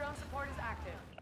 Drone support is active.